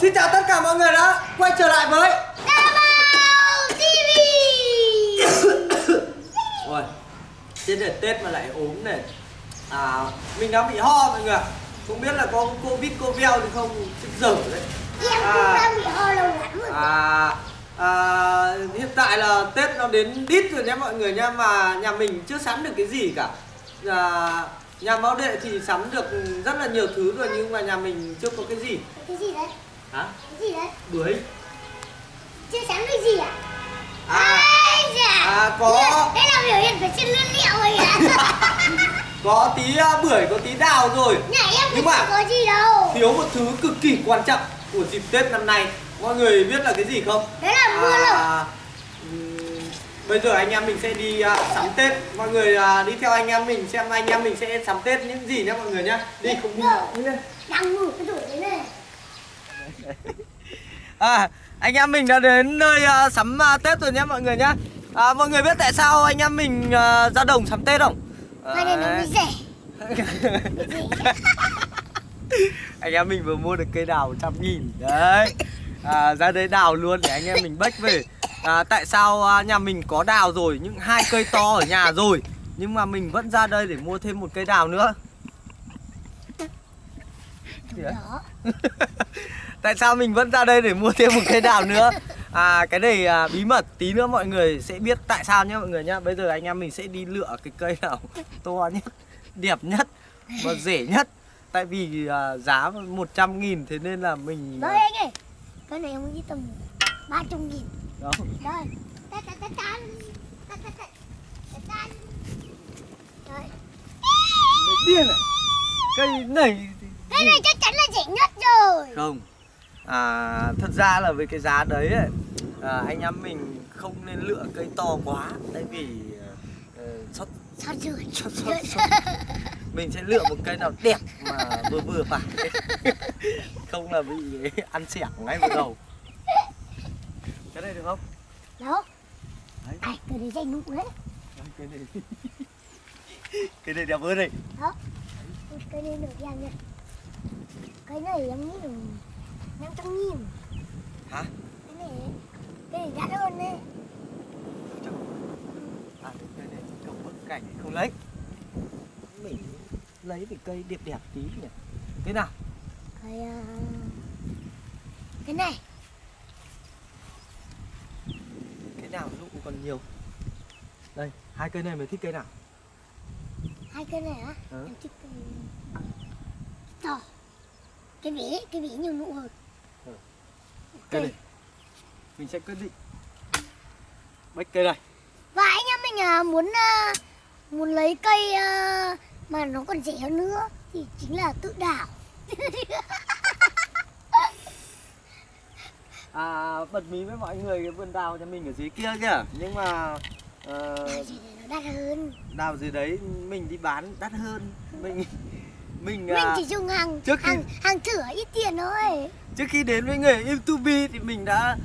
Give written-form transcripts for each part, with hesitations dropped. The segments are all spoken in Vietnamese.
Xin chào tất cả mọi người đã quay trở lại với Mao TV. Ôi, chết để Tết mà lại ốm này. Mình đã bị ho mọi người. Không biết là có Covid thì không dở đấy. Em cũng đã bị ho lâu lắm rồi. Hiện tại là Tết nó đến đít rồi nhé mọi người nha, mà nhà mình chưa sắm được cái gì cả. Nhà Mao Đệ thì sắm được rất là nhiều thứ rồi nhưng mà nhà mình chưa có cái gì. Cái gì đấy? Hả? Cái gì đấy? Bưởi. Chưa sắm được gì à? Có. Đây là biểu hiện của chân lươn liệu rồi ạ. Có tí bưởi, có tí đào rồi. Nhà em nhưng mà có gì đâu. Thiếu một thứ cực kỳ quan trọng của dịp Tết năm nay. Mọi người biết là cái gì không? Đấy là mưa lụa. Bây giờ anh em mình sẽ đi sắm Tết. Mọi người đi theo anh em mình xem anh em mình sẽ sắm Tết những gì nhá mọi người nhá. Đi không đi lên. Đang ngủ cái tủ đấy này. Anh em mình đã đến nơi sắm Tết rồi nhá mọi người nhá. Mọi người biết tại sao anh em mình ra đồng sắm Tết không? Anh em mình vừa mua được cây đào 100.000 đấy. Ra đây đào luôn để anh em mình bách về. Tại sao nhà mình có đào rồi, những 2 cây to ở nhà rồi, nhưng mà mình vẫn ra đây để mua thêm một cây đào nữa. Tại sao mình vẫn ra đây để mua thêm một cây đào nữa? Cái này bí mật, tí nữa mọi người sẽ biết tại sao nhé mọi người nhá. Bây giờ anh em mình sẽ đi lựa cái cây nào to nhất, đẹp nhất và rẻ nhất. Tại vì giá 100.000 thế nên là mình... Đấy anh ơi, cái này không biết tầm 300.000. Đó. Rồi. Điên à? Cây này chắc chắn là rẻ nhất rồi. Không. Thật ra là với cái giá đấy ấy, anh em mình không nên lựa cây to quá, tại vì mình sẽ lựa một cây nào đẹp mà vừa phải. Không là bị ăn xẻng ngay vào đầu. Cái này được không? Được. Ai cái này dây nụ đấy. Cái này đẹp hơn này. Đó. Cái này được em này. Cái này em nghĩ được 500.000. Hả? Cái này đã hơn đấy. Cái này không mất cảnh không lấy. Mình lấy cái cây đẹp tí nhỉ. Cái nào? Cái này. Nào nụ còn nhiều. Đây, 2 cây này mày thích cây nào? 2 cây này á? Em thích cây to. Cái vỉ nhiều nụ hơn. Cây này. Mình sẽ quyết định. Bách cây này. Và anh em mình muốn lấy cây mà nó còn rẻ hơn nữa thì chính là tự đảo. Bật mí với mọi người cái vườn đào nhà mình ở dưới kia kìa. Nhưng mà đắt hơn. Đào dưới đấy mình đi bán đắt hơn. Mình chỉ dùng hàng thửa ít tiền thôi. Trước khi đến với nghề YouTube thì mình đã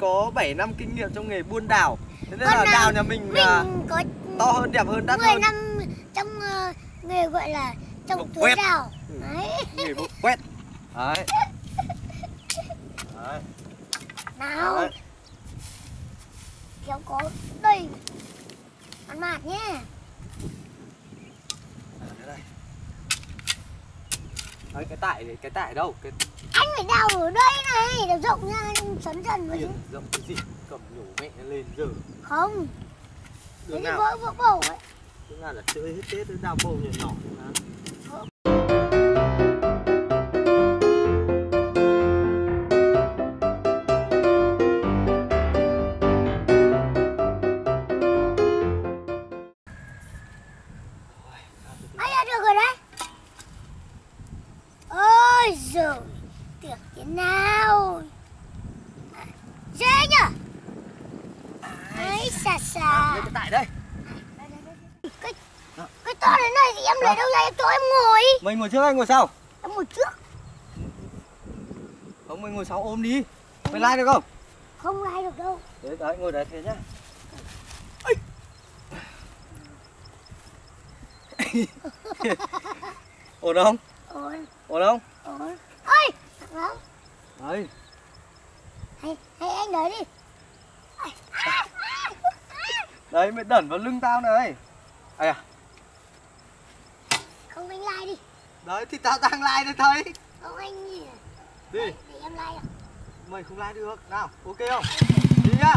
có 7 năm kinh nghiệm trong nghề buôn đào. Thế nên là đào nhà mình có to hơn, đẹp hơn, đắt 10 hơn. 10 năm trong nghề gọi là trồng thửa đào. Nghề bốc quét. Đấy. Nào đấy. Kéo có đây ăn mạt nhé. Đây. Đấy, cái tải đâu? Anh phải đào ở đây này, đào rộng ra sấn dần với. Rộng cái gì? Cầm nhổ mẹ lên giờ. Không. Đường nào? Vỡ bầu ấy. Chúng ta là chơi hết Tết đào bầu nhỏ nhỏ. Cái to đến này thì em lấy đâu ra, em chỗ em ngồi. Mình ngồi trước hay ngồi sau? Em ngồi trước. Không, mình ngồi sau ôm đi. Mình lai được không? Không lai được đâu. Đấy, ngồi đấy thế nhá. Ổn không? Ổn. Ổn không? Ổn. Ôi! Ơi. Hay anh đợi đi. Đấy mày đẩn vào lưng tao này. Ây à. Không anh lai đi. Đấy thì tao đang lai đây thấy. Không anh gì à? Đi. Để em lai à? Mày không lai được. Nào, ok không? Đi nhá.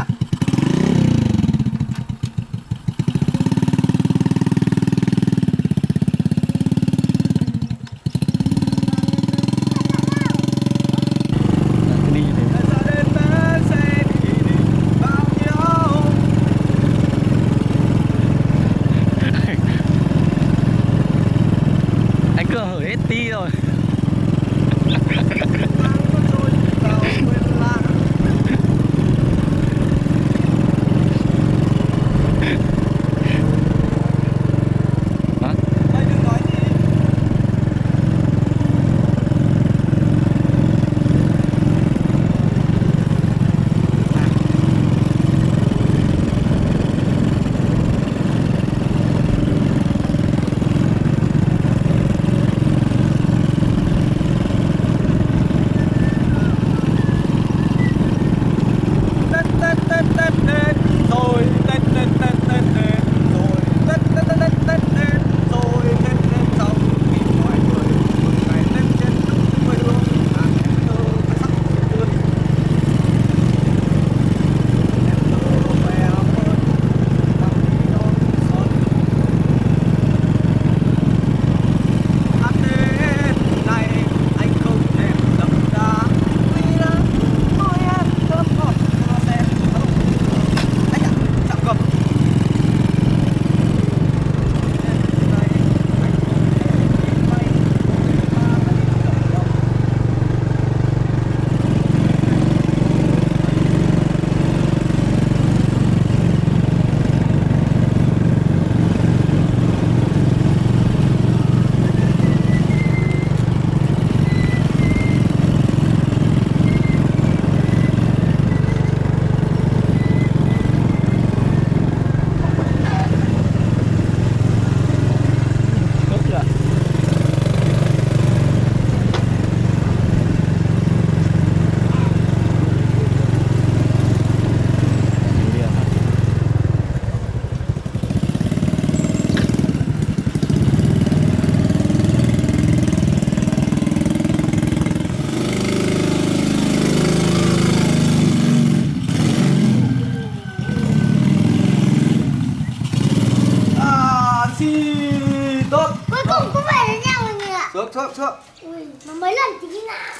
Mấy lần thì ngã.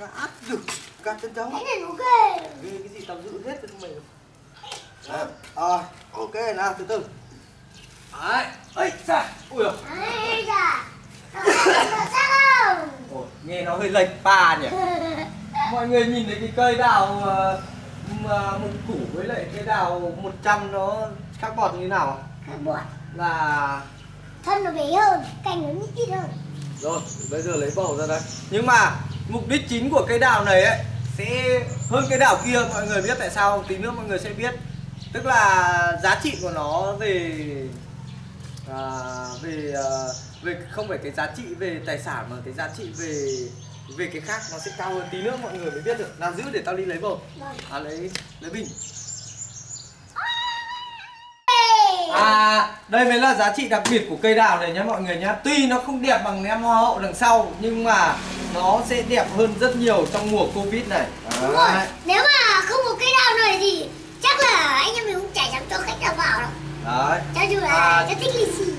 Ngã áp dữ, gạt chân trống. Cái này nó ghê. Ghê cái gì tao giữ hết cho mày. Đấy, à, ok nào, từ từ. Đấy, ấy da, ui giời. Ấy da, nghe nó hơi lệch pa nhỉ. Mọi người nhìn thấy cái cây đào một củ với lại cây đào 100 nó khác bọt như thế nào? Khác bọt là thân nó bé hơn, cành nó nhít hơn. Rồi, bây giờ lấy bầu ra đây. Nhưng mà mục đích chính của cây đào này ấy sẽ hơn cây đào kia. Mọi người biết tại sao, tí nữa mọi người sẽ biết. Tức là giá trị của nó về không phải cái giá trị về tài sản mà cái giá trị về cái khác nó sẽ cao hơn. Tí nữa mọi người mới biết được. Nào giữ để tao đi lấy bầu. À lấy bình. À, đây mới là giá trị đặc biệt của cây đào này nhá mọi người nhá. Tuy nó không đẹp bằng em hoa hậu đằng sau nhưng mà nó sẽ đẹp hơn rất nhiều trong mùa Covid này. Đúng rồi. Nếu mà không có cây đào này thì chắc là anh em mình cũng chả dám cho khách nào vào đâu. Đấy. Cho dù là cho thích lì xì.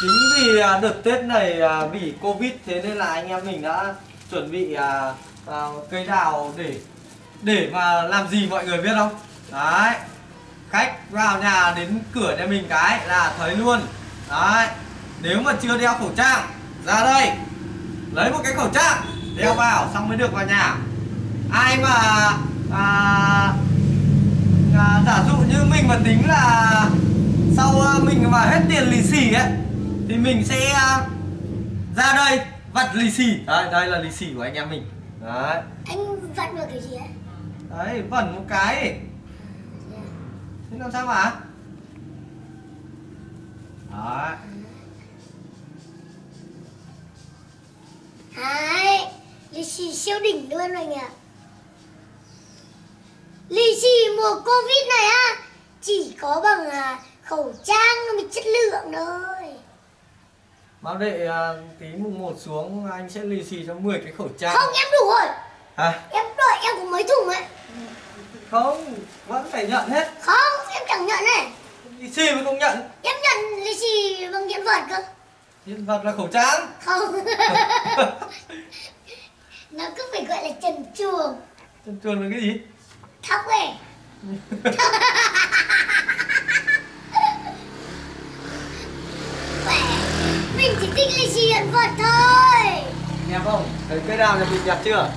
Chính vì đợt Tết này vì Covid thế nên là anh em mình đã chuẩn bị cây đào để mà làm gì mọi người biết không? Đấy. Khách vào nhà đến cửa nhà mình cái là thấy luôn. Đấy. Nếu mà chưa đeo khẩu trang, ra đây lấy một cái khẩu trang đeo vào xong mới được vào nhà. Ai mà giả dụ như mình mà tính là sau mình mà hết tiền lì xì ấy thì mình sẽ ra đây vặt lì xì. Đấy, đây là lì xì của anh em mình. Đấy. Anh vặt được cái gì ấy? Đấy, vẩn một cái ấy. Thế làm sao mà? Đấy. Đấy. Lì xì siêu đỉnh luôn rồi nhỉ. Lì xì mùa Covid này á, chỉ có bằng khẩu trang mới chất lượng thôi. Mao Đệ tí mùng 1 xuống anh sẽ lì xì cho 10 cái khẩu trang. Không, em đủ rồi. À? Em đợi em có mấy thùng ấy. Không, vẫn phải nhận hết. Không, em chẳng nhận này. Lì xì mà không nhận. Em nhận lì xì bằng hiện vật cơ. Hiện vật là khẩu trang. Không. Nó cứ phải gọi là trần chuồng. Trần chuồng là cái gì? Thóc ấy. Mình chỉ thích lì xì hiện vật thôi. Đẹp không? Thấy cái nào là mình đẹp chưa?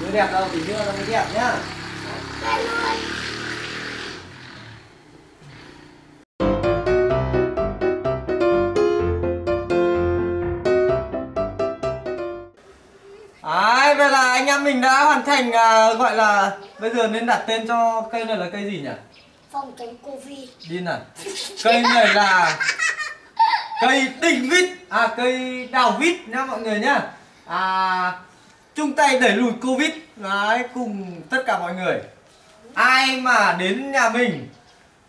Đứa đẹp đâu thì đưa nó mới đẹp nhá. Đẹp luôn. Đấy, vậy là anh em mình đã hoàn thành, gọi là bây giờ nên đặt tên cho cây này là cây gì nhỉ? Phòng tránh Covid. Đi nào. Cây này là cây tinh vít, à cây đào vít nhá mọi người nhá. Chung tay đẩy lùi Covid. Đấy, cùng tất cả mọi người. Ai mà đến nhà mình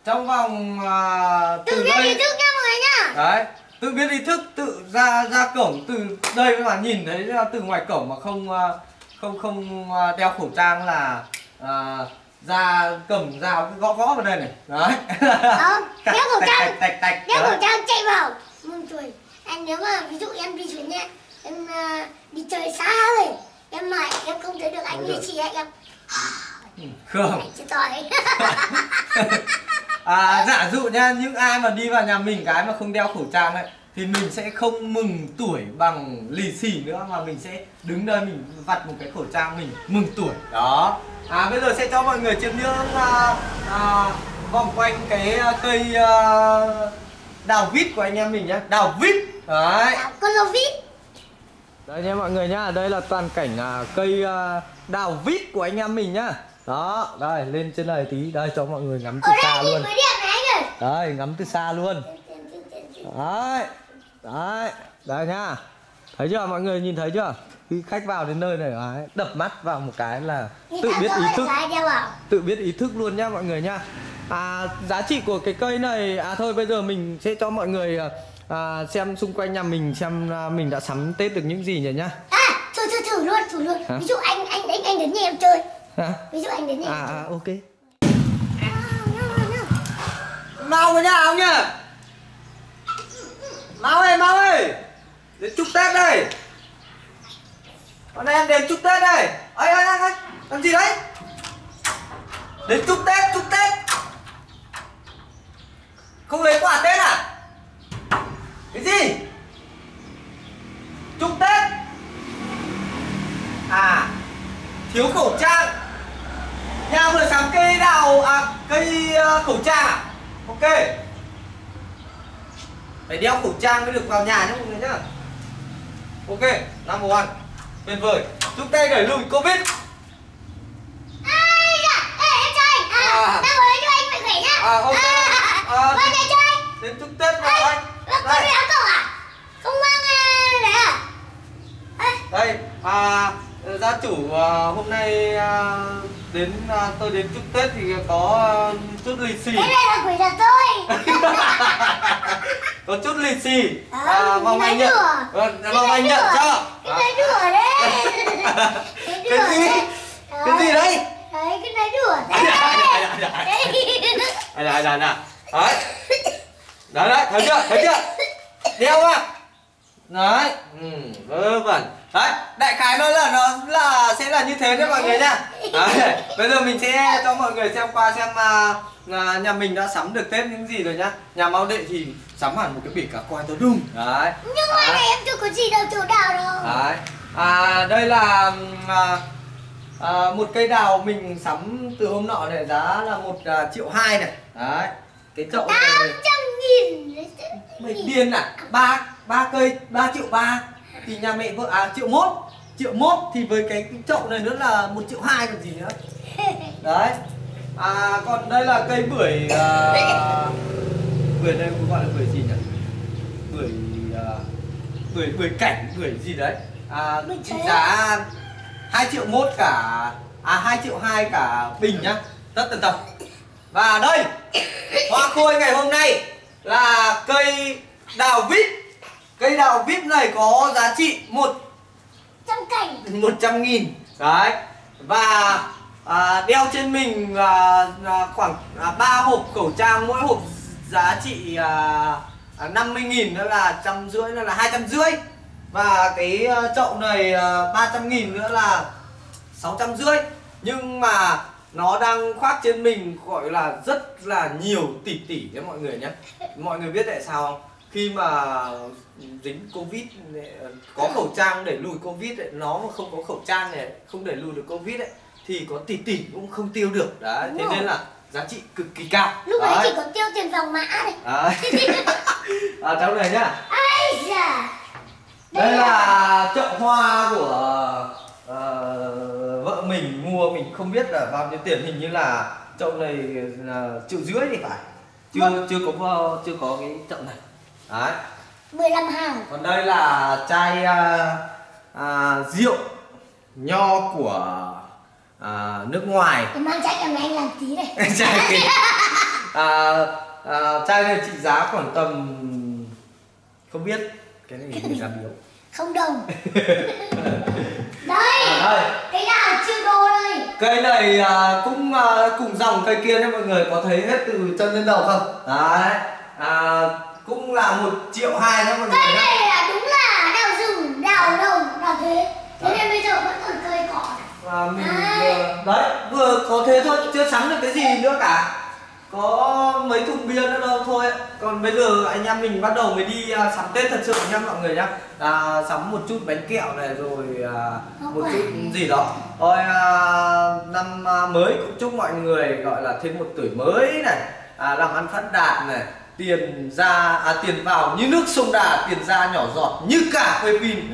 trong vòng tự biết ý thức nha mọi người nhá. Đấy, tự biết ý thức, tự ra cổng, từ đây các bạn nhìn thấy từ ngoài cổng mà không đeo khẩu trang là ra cổng rào gõ vào đây này. Đấy. Đeo khẩu trang. Tạch. Đeo khẩu trang chạy vào. Mừng trời. Anh nếu mà ví dụ em đi chuyến nhé, em đi chơi xa rồi, em mệt, em không thấy được anh đi chị em. Không. Chị to đấy. Giả dụ nha, những ai mà đi vào nhà mình cái mà không đeo khẩu trang ấy thì mình sẽ không mừng tuổi bằng lì xì nữa, mà mình sẽ đứng đây mình vặt một cái khẩu trang mình mừng tuổi đó. Bây giờ sẽ cho mọi người chiêm ngưỡng vòng quanh cái cây đào vít của anh em mình nhá. Đào vít đấy. Con đào vít. Đây nha mọi người nhá, đây là toàn cảnh cây đào vít của anh em mình nhá. Đó, đây lên trên này tí, đây cho mọi người ngắm từ xa luôn. Đây, ngắm từ xa luôn. Đấy. Đấy, đây nhá. Thấy chưa mọi người, nhìn thấy chưa? Khi khách vào đến nơi này đấy, đập mắt vào một cái là tự biết ý thức. Tự biết ý thức luôn nhá mọi người nhá. Giá trị của cái cây này thôi bây giờ mình sẽ cho mọi người xem xung quanh nhà mình xem mình đã sắm Tết được những gì nhỉ nhá. Thử luôn. Hả? Ví dụ anh đến nhà em chơi. Hả? Ví dụ anh đến nhà em chơi. Ok. Mau vào nhà ông nhá. Mau ơi. Đến chúc Tết đây. Con em đến chúc Tết đây. Ấy. Làm gì đấy? Đến chúc Tết. Không lấy quả Tết à? Cái gì? Chúc Tết. Thiếu khẩu trang. Nhà vừa sắm cây đào cây khẩu trang à? Ok. Phải đeo khẩu trang mới được vào nhà nhá mọi người nhá. Ok, number 1. Tuyệt vời. Chúc Tết đẩy lùi Covid. Ai da, em cho anh. Tao với cho anh phải khỏe nhá. Ok. Qua đây cho anh. Đến chúc Tết vào anh. Đây. Đây. Không mang đấy à? Đây, gia chủ hôm nay đến tôi đến chúc Tết thì có chút lì xì. Cái này là quỷ thật tôi. Có chút lì xì. Mong anh nhận. Mong anh nhận cho. Cái này đùa đấy. Cái gì đấy? Đấy, cái này đùa đấy. Đấy, thấy chưa? Đeo à? Đấy, vớ vẩn. Đấy, đại khái nó là sẽ là như thế đấy mọi người nhá. Đấy, bây giờ mình sẽ cho mọi người xem qua xem nhà mình đã sắm được Tết những gì rồi nhá. Nhà Mao Đệ thì sắm hẳn một cái bể cá coi to đùng. Đấy. Nhưng mà này em chưa có gì đâu, chỗ đào đâu. Đấy. Đây là một cây đào mình sắm từ hôm nọ này, giá là 1,2 triệu này. Đấy. Cái chậu này 800.000 đấy. Mày điên à? Ba cây 3,3 triệu thì nhà mẹ vợ 1,1 triệu thì với cái chậu này nữa là 1,2 triệu còn gì nữa. Đấy. Còn đây là cây bưởi. Bưởi này gọi là bưởi gì nhỉ? Bưởi cảnh, bưởi gì đấy. trị giá 2.1 triệu cả, 2.2 triệu cả bình nhá, rất tần tật. Và đây, hoa khôi ngày hôm nay là cây đào vít. Cây đào vít này có giá trị 100.000 đấy. Và đeo trên mình khoảng 3 hộp khẩu trang, mỗi hộp giá trị 50.000, đó là 150.000, đó là 250. Và cái chậu này 300.000, nữa là 650. Nhưng mà nó đang khoác trên mình gọi là rất là nhiều tỷ tỷ đấy mọi người nhé. Mọi người biết tại sao không? Khi mà dính Covid, có khẩu trang để lùi Covid ấy, nó mà không có khẩu trang này, không để lùi được Covid ấy, thì có tỷ tỷ cũng không tiêu được đấy. Thế nên là giá trị cực kỳ cao. Lúc đấy chỉ có tiêu tiền vòng mã này. Ở trong này nhá. Đây là chậu hoa của vợ mình mua, mình không biết là bao nhiêu tiền, hình như là chậu này là 1,5 triệu thì phải. Chưa có cái chậu này. Đấy. 15 hàng. Còn đây là chai rượu nho của nước ngoài. Em mang chai này anh làm tí này. Chai này trị giá khoảng tầm không biết, cái này mình làm biếu. Không đồng. Đây, cái nào chưa đô đây. Cây này cũng cùng dòng cây kia đấy mọi người, có thấy hết từ chân đến đầu không? Đấy. Cũng là 1,2 triệu đó mọi người. Cây này là đúng là đào rừng, đào đồng, đào thế. Thế nên bây giờ vẫn còn cây cỏ. Đấy, vừa có thế thôi, chưa sắm được cái gì nữa cả. Có mấy thùng bia nữa đâu thôi. Còn bây giờ anh em mình bắt đầu mới đi sắm Tết thật sự nha mọi người nhá. Sắm một chút bánh kẹo này rồi một chút gì đó. Rồi năm mới cũng chúc mọi người gọi là thêm một tuổi mới này, làm ăn phát đạt này, tiền ra tiền vào như nước sông Đà, tiền ra nhỏ giọt như cả quê pin.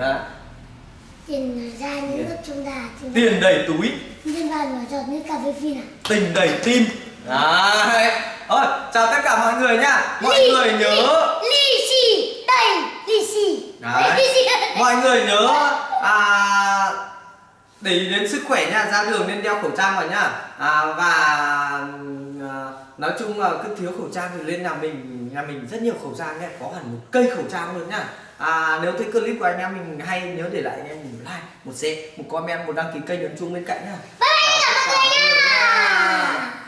Tiền ra như nước sông Đà, tiền đầy túi, tiền vào nhỏ giọt như cả quê pin. Tình đầy tim. Đấy. Thôi, chào tất cả mọi người nhá. Mọi người nhớ lì xì đầy lì xì. Mọi người nhớ để ý đến sức khỏe nha, ra đường nên đeo khẩu trang vào nhá. Nói chung là cứ thiếu khẩu trang thì lên nhà mình rất nhiều khẩu trang nhé, có hẳn một cây khẩu trang luôn nhá. Nếu thấy clip của anh em mình hay, nhớ để lại anh em mình like, một share, một comment, một đăng ký kênh, nhấn chuông bên cạnh nhá.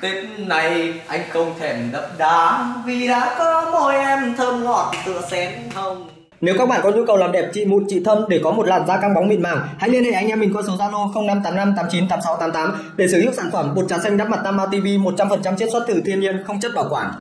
Tết này anh không thèm đập đá vì đã có môi em thơm ngọt tựa sen hồng. Nếu các bạn có nhu cầu làm đẹp chị mụn chị thâm để có một làn da căng bóng mịn màng, hãy liên hệ anh em mình qua số Zalo 0585898688 để sở hữu sản phẩm bột trà xanh đắp mặt Tama TV 100% chiết xuất từ thiên nhiên, không chất bảo quản.